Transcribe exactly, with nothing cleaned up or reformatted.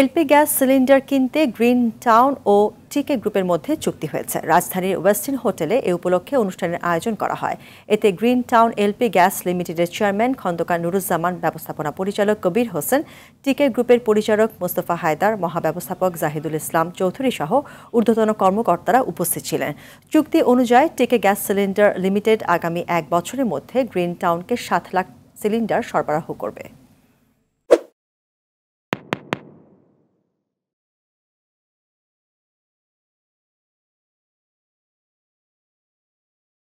LP gas cylinder কিনতে green town ও TK গ্রুপের মধ্যে চুক্তি হয়েছে। রাজধানীর ওয়েস্টন হোটেলে এ উপলক্ষে অনুষ্ঠানের আয়োজন করা হয়। এতে গ্রিন টাউন এলপি গ্যাস লিমিটেডের চেয়ারম্যান খন্দকার নুরুল জামান, ব্যবস্থাপনা পরিচালক কবির হোসেন, টিকে গ্রুপের পরিচালক মোস্তফা হায়দার, মহাব্যবস্থাপক জাহিদুল ইসলাম চৌধুরী সহ ঊর্ধ্বতন কর্মকর্তারা উপস্থিত ছিলেন। চুক্তি অনুযায়ী টিকে গ্যাস সিলিন্ডার লিমিটেড আগামী এক বছরের মধ্যে গ্রিন টাউনকে সাত লাখ সিলিন্ডার সরবরাহ করবে।